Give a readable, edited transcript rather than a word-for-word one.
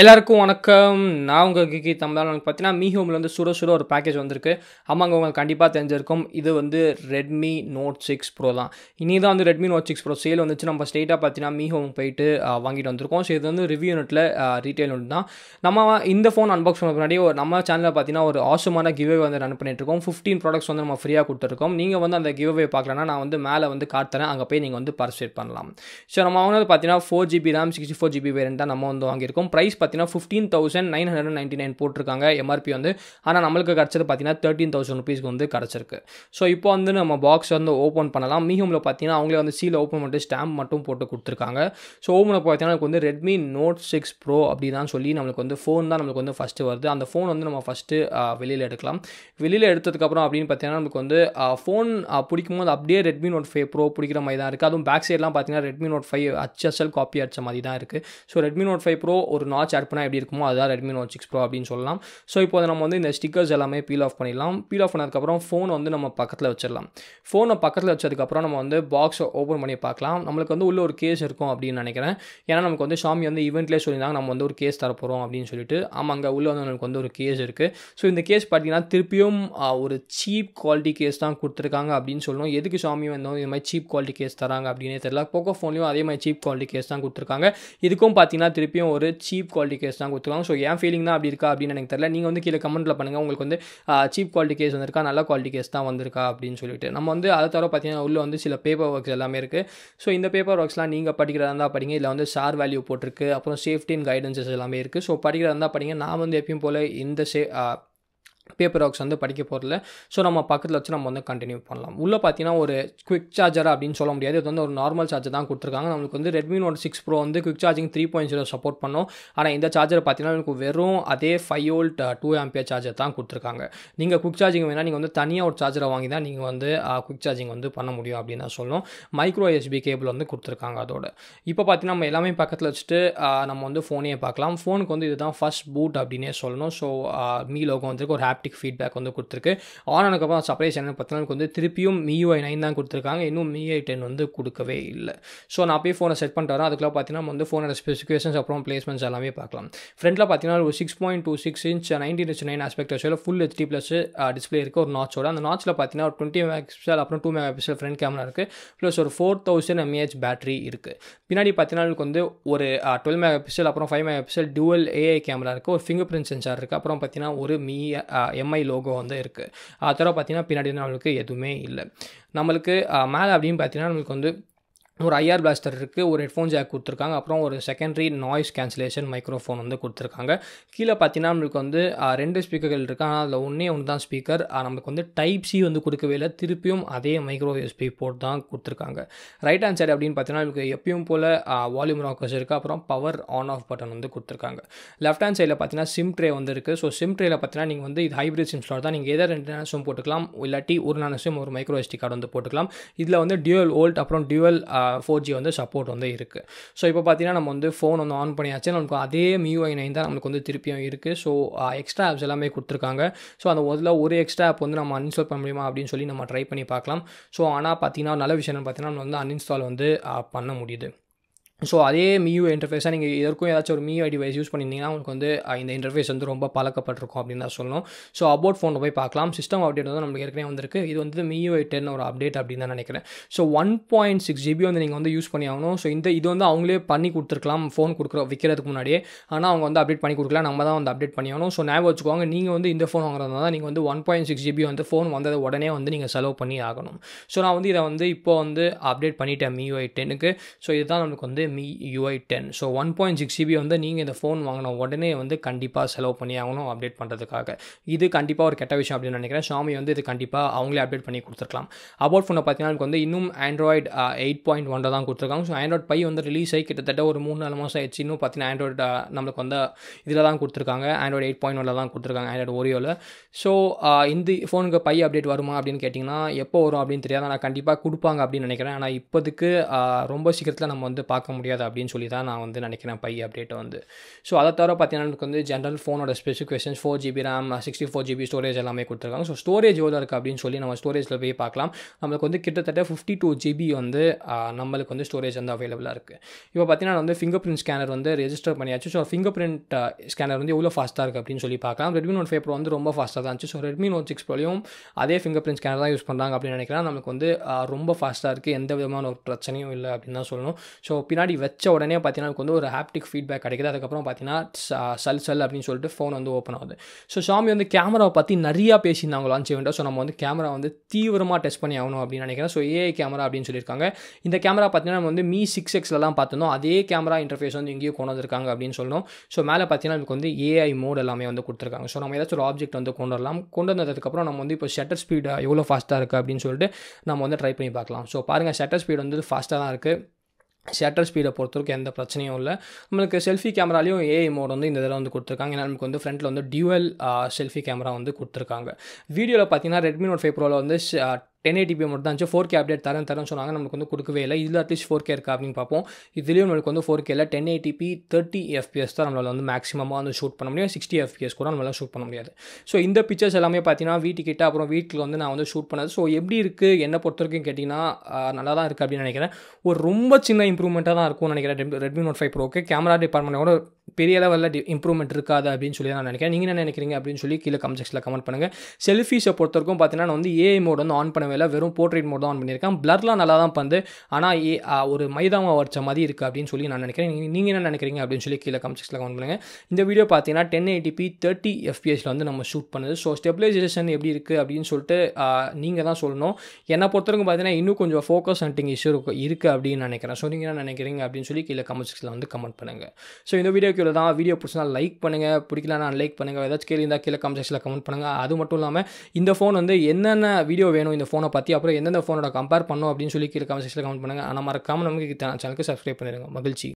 எல்லாருக்கும் வணக்கம். நான் உங்கள் கிக்கி தமிழ். எனக்கு பார்த்தீங்கன்னா Mi Home வந்து சுட ஒரு பேக்கேஜ் வந்திருக்கு. ஆமாங்க, உங்களுக்கு கண்டிப்பாக தெரிஞ்சிருக்கும். இது வந்து Redmi Note 6 Pro தான். இனி தான் வந்து Redmi Note 6 Pro சேல் வந்துச்சு. நம்ம ஸ்ட்ரெயிட்டாக பார்த்தீங்கன்னா Mi Home போயிட்டு வாங்கிட்டு வந்திருக்கோம். ஸோ இது வந்து ரிவ்யூ யூனிட்டில் ரீட்டைல் யூனிட் தான். நம்ம இந்த ஃபோன் அன்பாக்ஸ் பண்ண முன்னாடி நம்ம சேனலில் பார்த்தீங்கன்னா ஒரு ஆசமான கிவ்வே வந்து ரன் பண்ணிட்டுருக்கோம். 15 ப்ராடக்ட்ஸ் வந்து நம்ம ஃப்ரீயாக கொடுத்துருக்கோம். நீங்கள் வந்து அந்த கிவ்வே பார்க்கலன்னா நான் வந்து மேலே வந்து காட்டுறேன், அங்கே போய் நீங்கள் வந்து பார்ட்டிசிபேட் பண்ணலாம். ஸோ நம்ம வந்து பார்த்தீங்கன்னா 4GB RAM 64GB வேரியன்ட் தான் நம்ம வந்து வாங்கியிருக்கோம். ப்ரைஸ் 15,999 போட்டிருக்காங்க எம்ஆர்பி வந்து. ஆனால் நம்மளுக்கு கிடச்சது பார்த்தீங்கன்னா 13,000 ருபீஸ்க்கு வந்து கிடச்சிருக்கு. ஸோ இப்போ வந்து நம்ம பாக்ஸ் வந்து ஓப்பன் பண்ணலாம். Mi Homeல பார்த்தீங்கன்னா அவங்களே வந்து சீல் ஓப்பன் பண்ணிட்டு ஸ்டாம்ப் மட்டும் போட்டு கொடுத்துருக்காங்க. ஸோ ஓப்பனில் பார்த்தீங்கன்னா எனக்கு வந்து Redmi Note 6 Pro அப்படி தான் சொல்லி நம்மளுக்கு வந்து ஃபோன் தான் நம்மளுக்கு வந்து ஃபஸ்ட்டு வருது. அந்த ஃபோன் வந்து நம்ம ஃபஸ்ட்டு வெளியில் எடுக்கலாம். வெளியில் எடுத்ததுக்கப்புறம் அப்படின்னு பார்த்தீங்கன்னா நமக்கு வந்து ஃபோன் பிடிக்கும் போது அப்படியே Redmi Note 5 Pro பிடிக்கிற மாதிரி தான் இருக்குது. அதுவும் பேக் சைட்லாம் பார்த்தீங்கன்னா Redmi Note 5 HSL காப்பி அடித்த மாதிரி தான் இருக்குது. ஸோ Redmi Note 5 Pro ஒரு நாட்ச் பண்ணா எப்படி இருக்குமோ அதான் Redmi Note 6 Pro அப்படின்னு சொல்லலாம். ஸோ இப்போ நம்ம வந்து இந்த ஸ்டிக்கர்ஸ் எல்லாமே பீல் ஆஃப் பண்ணிடலாம். பீல் ஆஃப் பண்ணதுக்கப்புறம் ஃபோன் வந்து நம்ம பக்கத்தில் வச்சிடலாம். ஃபோனை பக்கத்தில் வச்சதுக்கப்புறம் நம்ம வந்து பாக்ஸை ஓப்பன் பண்ணி பார்க்கலாம். நம்மளுக்கு வந்து உள்ள ஒரு கேஸ் இருக்கும் அப்படின்னு நினைக்கிறேன். ஏன்னா நமக்கு வந்து Xiaomi வந்து ஈவெண்ட்லேயே சொல்லியிருந்தாங்க நம்ம வந்து ஒரு கேஸ் தரப்போகிறோம் அப்படின்னு சொல்லிட்டு. ஆமாங்க, உள்ளே வந்து நமக்கு வந்து ஒரு கேஸ் இருக்குது. ஸோ இந்த கேஸ் பார்த்தீங்கன்னா திருப்பியும் ஒரு சீப் குவாலிட்டி கேஸ் தான் கொடுத்துருக்காங்க அப்படின்னு சொல்லணும். எதுக்கு Xiaomi வந்து இது மாதிரி சீப் குவாலிட்டி கேஸ் தராங்க அப்படின்னே தெரியல. போக்கோ ஃபோன்லேயும் அதே மாதிரி சீப் குவாலிட்டி கேஸ் தான் கொடுத்துருக்காங்க. இதுக்கும் பார்த்தீங்கன்னா திருப்பியும் ஒரு சீப் குவாலிட்டி கேஸ் தான் கொடுத்துருக்காங்க. ஸோ ஏன் ஃபீலிங் தான் அப்படி இருக்கா அப்படின்னு எனக்கு தெரியல. நீங்கள் வந்து கீழே கமெண்ட்டில் பண்ணுங்கள், உங்களுக்கு வந்து சீப் குவாலிட்டி கேஸ் வந்திருக்கா, நல்ல குவாலிட்டி கேஸ் தான் வந்திருக்கா அப்படின்னு சொல்லிட்டு. நம்ம வந்து அதை தவிர பார்த்தீங்கன்னா உள்ளே வந்து சில பேப்பர் ஒர்க்ஸ் எல்லாமே இருக்குது. ஸோ இந்த பேப்பர் ஒர்க்ஸ்லாம் நீங்கள் படிக்கிறதா இருந்தால் படிங்க. இதில் வந்து ஷேர் வேல்யூ போட்டிருக்கு, அப்புறம் சேஃப்டி அண்ட் கைடன்சஸ் எல்லாமே இருக்குது. ஸோ படிக்கிறதா இருந்தால் படிங்க. நான் வந்து எப்பயும் போல் இந்த பேப்பர் ஒர்க்ஸ் வந்து படிக்க போகிறதில்ல. ஸோ நம்ம பக்கத்தில் வச்சு நம்ம வந்து கண்டினியூ பண்ணலாம். உள்ளே பார்த்தீங்கன்னா ஒரு குவிக் சார்ஜர் அப்படின்னு சொல்ல முடியாது, இது வந்து ஒரு நார்மல் சார்ஜர் தான் கொடுத்துருக்காங்க. நம்மளுக்கு வந்து Redmi Note 6 Pro வந்து குவிக் சார்ஜிங் 3.0 சப்போர்ட் பண்ணோம். ஆனால் இந்த சார்ஜர் பார்த்தீங்கன்னா எனக்கு வெறும் அதே 5V 2A சார்ஜர் தான் கொடுத்துருக்காங்க. நீங்கள் குவிக் சார்ஜிங் வேணால் நீங்கள் வந்து தனியாக ஒரு சார்ஜரை வாங்கி தான் நீங்கள் வந்து குவிக் சார்ஜிங் வந்து பண்ண முடியும் அப்படின்னு தான் சொல்லணும். மைக்ரோ USB கேபிள் வந்து கொடுத்துருக்காங்க. அதோட இப்போ பார்த்தீங்கன்னா நம்ம எல்லாமே பக்கத்தில் வச்சுட்டு நம்ம வந்து ஃபோனையே பார்க்கலாம். ஃபோனுக்கு வந்து இதுதான் ஃபர்ஸ்ட் பூட் அப்படின்னே சொல்லணும். ஸோ Mi logo வந்துருக்கு, ஒரு haptic feedback வந்து கொடுத்துருக்கு. ஆன் ஆனதுக்கப்புறம் சர்ப்ரைஸ் என்னென்னு பார்த்தீங்கன்னா வந்து திருப்பியும் MiUI 9 தான் கொடுத்துருக்காங்க. இன்னும் MiUI 10 வந்து கொடுக்கவே இல்லை. ஸோ நான் போய் ஃபோனை செட் பண்ணிட்டு வரேன். அதுக்குள்ள பார்த்தீங்கன்னா நம்ம வந்து ஃபோனோட ஸ்பெசிஃபிகேஷன்ஸ் அப்புறம் பிளேஸ்மெண்ட்ஸ் எல்லாமே பார்க்கலாம். ஃப்ரண்ட்டில் பார்த்தீங்கன்னா ஒரு 6.26 inch 19:9 ஆஸ்பெக்ட் ரேஷியோவில் ஃபுல் HD ப்ளஸ் டிஸ்பிளே இருக்குது. ஒரு நாட்சோட அந்த நாட்சில் பார்த்தீங்கன்னா ஒரு 20 MP அப்புறம் 2 MP ஃப்ரண்ட் கேமரா இருக்குது. ப்ளஸ் ஒரு 4000 mAh பேட்டரி இருக்குது. பின்னாடி பார்த்தீங்கன்னா உங்களுக்கு வந்து ஒரு 12 MP அப்புறம் 5 MP டூவல் AI கேமரா இருக்குது. ஒரு ஃபிங்கர் பிரிண்ட் சென்சார் இருக்குது. அப்புறம் பார்த்தீங்கன்னா ஒரு MI லோகோ வந்து இருக்குது. அது தவிர பார்த்தீங்கன்னா பின்னாடி நம்மளுக்கு எதுவுமே இல்லை. நம்மளுக்கு மேலே அப்படின்னு பார்த்தீங்கன்னா நம்மளுக்கு வந்து ஒரு ஐஆர் பிளாஸ்டர் இருக்குது, ஒரு ஹெட்ஃபோன் ஜாக் கொடுத்துருக்காங்க, அப்புறம் ஒரு செகண்டரி நாய்ஸ் கேன்சலேஷன் மைக்ரோஃபோன் வந்து கொடுத்துருக்காங்க. கீழே பார்த்தீங்கன்னா நம்மளுக்கு வந்து 2 ஸ்பீக்கர்கள் இருக்குது. ஆனால் அதில் ஒன்று தான் ஸ்பீக்கர். நம்மளுக்கு வந்து Type C வந்து கொடுக்கவே இல்லை. திருப்பியும் அதே மைக்ரோ USB போர்ட் தான் கொடுத்துருக்காங்க. ரைட் ஹேண்ட் சைடு அப்படின்னு பார்த்தீங்கன்னா நம்மளுக்கு எப்பயும் போல் வால்யூம் ராக்கர்ஸ் இருக்குது. அப்புறம் பவர் ஆன் ஆஃப் பட்டன் வந்து கொடுத்துருக்காங்க. லெஃப்ட் ஹேண்ட் சைடில் பார்த்தீங்கன்னா சிம் ட்ரே வந்து இருக்குது. ஸோ சிம் ட்ரேயில் பார்த்தீங்கன்னா நீங்கள் வந்து இது ஹைப்ரிட் சிம் ஸ்லாட் தான். நீங்கள் எதை 2 nano SIM போட்டுக்கலாம், இல்லாட்டி 1 nano SIM ஒரு மைக்ரோ SD கார்டு வந்து போட்டுக்கலாம். இதில் வந்து டியூவல் வோல்ட் அப்புறம் டியூவல் 4G வந்து சப்போர்ட் வந்து இருக்குது. ஸோ இப்போ பார்த்தீங்கன்னா நம்ம வந்து ஃபோன் வந்து ஆன் பண்ணியாச்சு. நமக்கு அதே MiUI 9 தான் நம்மளுக்கு வந்து திருப்பியும் இருக்குது. ஸோ எக்ஸ்ட்ரா ஆப்ஸ் எல்லாமே கொடுத்துருக்காங்க. ஸோ அந்த ஒரு எக்ஸ்ட்ரா ஆப் வந்து நம்ம அன்இன்ஸ்டால் பண்ண முடியுமா அப்படின்னு சொல்லி நம்ம ட்ரை பண்ணி பார்க்கலாம். ஸோ ஆனால் பார்த்தீங்கன்னா நல்ல விஷயம் பார்த்தீங்கன்னா நம்ம வந்து அன்இன்ஸ்டால் வந்து பண்ண முடியுது. ஸோ அதே MiUI இன்டர்ஃபேஸாக நீங்கள் இதற்கும் ஏதாச்சும் ஒரு MiUI டிவைஸ் யூஸ் பண்ணியிருந்தீங்கன்னா உங்களுக்கு வந்து இந்த இன்டர்ஃபேஸ் வந்து ரொம்ப பழக்கப்பட்டிருக்கும் அப்படின்னு தான் சொல்லணும். ஸோ அபவுட் ஃபோனில் போய் பார்க்கலாம். சிஸ்டம் அப்டேட் வந்து நம்மளுக்கு ஏற்கனவே வந்திருக்கு. இது வந்து MiUI 10 ஒரு அப்டேட் அப்படின்னு தான் நினைக்கிறேன். ஸோ 1.6GB வந்து நீங்கள் வந்து யூஸ் பண்ணி ஆகணும். ஸோ இது வந்து அவங்களே பண்ணி கொடுத்துருக்கலாம் ஃபோன் விற்கிறதுக்கு முன்னாடியே. ஆனால் அவங்க வந்து அப்டேட் பண்ணி கொடுக்கலாம், நம்ம தான் வந்து அப்டேட் பண்ணி ஆகணும். ஸோ ஞாபகம் வச்சுக்கோங்க, நீங்கள் வந்து இந்த ஃபோன் வாங்குறதுனால தான் நீங்கள் வந்து 1.6GB வந்து ஃபோன் வந்தது உடனே வந்து நீங்கள் செலவு பண்ணி ஆகணும். ஸோ நான் வந்து இதை வந்து இப்போ வந்து அப்டேட் பண்ணிவிட்டேன் MiUI 10க்கு. ஸோ இதுதான் நம்மளுக்கு வந்து MiUI 10. ஸோ 1.6GB வந்து நீங்கள் இந்த ஃபோன் வாங்கின உடனே வந்து கண்டிப்பாக செலவு பண்ணி ஆகணும் அப்டேட் பண்ணுறதுக்காக. இது கண்டிப்பாக ஒரு கெட்ட விஷயம் அப்படின்னு நினைக்கிறேன். Xiaomi வந்து இது கண்டிப்பாக அவங்களே அப்டேட் பண்ணி கொடுத்துருக்கலாம். அபவுட் ஃபோனை பார்த்தீங்கன்னா எனக்கு வந்து இன்னும் ஆண்ட்ராய்டு 8.1 தான் கொடுத்துருக்காங்க. ஸோ ஆண்ட்ராய்டு பை வந்து ரிலீஸ் ஆகி கிட்டத்தட்ட ஒரு 3-4 மாதம் ஆயிடுச்சு. இன்னும் பார்த்தீங்கன்னா ஆண்ட்ராய்டு நம்மளுக்கு வந்து இதில் தான் கொடுத்துருக்காங்க. ஆண்ட்ராய்டு 8.1 தான் கொடுத்துருக்காங்க, ஆண்ட்ராய்டு ஓரியோவில். ஸோ இந்த ஃபோனுக்கு பை அப்டேட் வருமா அப்படின்னு கேட்டிங்கன்னா எப்போ வரும் அப்படின்னு தெரியாது. நான் கண்டிப்பாக கொடுப்பாங்க அப்படின்னு நினைக்கிறேன். ஆனால் இப்போதுக்கு ரொம்ப சீக்கிரத்தில் நம்ம வந்து பார்க்க முடியாது அப்படினு சொல்லி தான் நான் வந்து நினைக்கிறேன் பை அப்டேட் வந்து சோ அத தவிர பார்த்தீங்கன்னா நமக்கு வந்து ஜெனரல் ஃபோனோட specifications 4GB RAM 64GB storage எல்லாமே கொடுத்திருக்காங்க சோ ஸ்டோரேஜ் எவ்வளவு இருக்கு அப்படினு சொல்லி நம்ம ஸ்டோரேஜ்ல போய் பார்க்கலாம் நமக்கு வந்து கிட்டத்தட்ட 52GB வந்து நமக்கு வந்து ஸ்டோரேஜ் அந்த அவேலபிளா இருக்கு இப்போ பார்த்தீங்கன்னா வந்து fingerprint scanner வந்து ரெஜிஸ்டர் பண்ணியாச்சு சோ fingerprint scanner வந்து எவ்வளவு ஃபாஸ்டா இருக்கு அப்படினு சொல்லி பார்க்கலாம் Redmi Note 5 Pro வந்து ரொம்ப ஃபாஸ்டா தான் இருந்துச்சு சோ Redmi Note 6 Proலயும் அதே fingerprint scanner தான் யூஸ் பண்றாங்க அப்படி நினைக்கிறேன் நமக்கு வந்து ரொம்ப ஃபாஸ்டா இருக்கு எந்த விதமான ஒரு பிரச்சனையும் இல்ல அப்படினா சொல்லணும் சோ பின்னாடி வெச்ச உடனே பாத்தீனா நமக்கு வந்து ஒரு haptic feedback கிடைக்குது அதுக்கு அப்புறம் பாத்தீனா சல் அப்படினு சொல்லிட்டு ஃபோன் வந்து ஓபன் ஆகுது சோ Xiaomi வந்து கேமராவை பத்தி நிறைய பேசினாங்க லான்ச் ஈவென்ட்ல சோ நம்ம வந்து கேமரா வந்து தீவிரமா டெஸ்ட் பண்ணி ஆவணும் அப்படி நினைக்கிறேன் சோ AI கேமரா அப்படினு சொல்லிருக்காங்க இந்த கேமரா பாத்தீனா நம்ம வந்து Mi 6X ல எல்லாம் பார்த்தோம் அதே கேமரா இன்டர்ஃபேஸ் வந்து இங்கேயும் கொண்டு வந்திருக்காங்க அப்படினு சொல்லணும் சோ மேல பாத்தீனா நமக்கு வந்து AI மோட் எல்லாமே வந்து கொடுத்திருக்காங்க சோ நம்ம ஏதாவது ஒரு ஆப்ஜெக்ட் வந்து கொண்டு வரலாம் கொண்டு வந்ததுக்கு அப்புறம் நம்ம வந்து இப்போ ஷட்டர் ஸ்பீட் எவ்வளவு ஃபாஸ்டா இருக்கு அப்படினு சொல்லிட்டு நம்ம வந்து ட்ரை பண்ணி பார்க்கலாம் சோ பாருங்க ஷட்டர் ஸ்பீட் வந்து ஃபாஸ்டா தான் இருக்கு Shutter speed பொறுத்தருக்கு எந்த பிரச்சனையும் இல்ல நமக்கு செல்ஃபி கேமராலயும் AI மோட் வந்து இந்த இதெல்லாம் வந்து கொடுத்திருக்காங்க நமக்கு வந்து फ्रंटல வந்து டுவல் செல்ஃபி கேமரா வந்து கொடுத்திருக்காங்க வீடியோல பாத்தீங்கன்னா Redmi Note 5 Pro ல வந்து 1080p மட்டும் தான் 4K அப்டேட் தரேன்னு சொன்னாங்க நமக்கு வந்து கொடுக்கவே இல்ல இதுல at least 4K இருக்கா அப்படினு பாப்போம் இதுலயும் நமக்கு வந்து 4K ல 1080p 30fps தான் நம்மளால வந்து மேக்ஸिमமா வந்து ஷூட் பண்ண முடியும் 60fps கூட நம்மளால ஷூட் பண்ண முடியாது சோ இந்த பிக்சர்ஸ் எல்லாமே பாத்தீனா வீட்டுக்கிட்ட அப்புறம் வீட்ல வந்து நான் வந்து ஷூட் பண்ணது சோ எப்படி இருக்கு என்ன பொறுத்தருக்கும் கேட்டினா நல்லா தான் இருக்கு அப்படினு நினைக்கிறேன் ஒரு ரொம்ப சின்ன இம்ப்ரூவ்மென்ட்டா தான் இருக்கும்னு நினைக்கிறேன் Redmi Note 5 Pro க்கு கேமரா டிபார்ட்மென்ட்டோட பெரிய லெவல்ல இம்ப்ரூவ்மென்ட் இருக்காது அப்படினு சொல்லி நான் நினைக்கிறேன் நீங்க என்ன நினைக்கிறீங்க அப்படினு சொல்லி கீழ கமெண்ட் செக்ஷன்ல கமெண்ட் பண்ணுங்க செல்ஃபிஸ் பொறுத்தருக்கும் பாத்தீனா நான் வந்து AI மோட் வந்து ஆன் பண்ணவே இல்ல வெறும் போர்ட்ரேட் மோட் தான் ஆன் பண்ணிருக்கேன் blurல நல்லா தான் பந்து ஆனா ஒரு மைதாமா வர்ச்ச மாதிரி இருக்கு அப்படினு சொல்லி நான் நினைக்கிறேன் நீங்க என்ன நினைக்கிறீங்க அப்படினு சொல்லி கீழ கமெண்ட் செக்ஷன்ல கமெண்ட் பண்ணுங்க இந்த வீடியோ பாத்தீனா 1080p 30fps ல வந்து நம்ம ஷூட் பண்ணுது சோ ஸ்டெபிலைசேஷன் எப்படி இருக்கு அப்படினு சொல்லிட்டு நீங்க தான் சொல்லணும் என்ன பொறுத்தருக்கும் பாத்தீனா இன்னும் கொஞ்சம் ஃபோக்கஸ் ஹண்டிங் இஷ்யூ இருக்கு அப்படினு நினைக்கிறேன் சோ நீங்க என்ன நினைக்கிறீங்க அப்படினு சொல்லி கீழ கமெண்ட் செக்ஷன்ல வந்து கமெண்ட் பண்ணுங்க சோ இந்த வீடியோக்குள்ள தான் வீடியோ பிடிச்சா லைக் பண்ணுங்க பிடிக்கலனா அன்லைக் பண்ணுங்க ஏதாச்சும் கேள்வி இருந்தா கீழ கமெண்ட் செக்ஷன்ல கமெண்ட் பண்ணுங்க அது மட்டும் இல்லாம இந்த ஃபோன் வந்து என்னென்ன வீடியோ வேணும் இந்த ஃபோனை பத்தி அப்புறம் என்னென்ன ஃபோனோட கம்பேர் பண்ணனும் அப்படினு சொல்லி கீழ கமெண்ட் செக்ஷன்ல கமெண்ட் பண்ணுங்க ஆனா மறக்காம நமக்கு சேனலுக்கு Subscribe பண்ணிருங்க மகிழ்ச்சி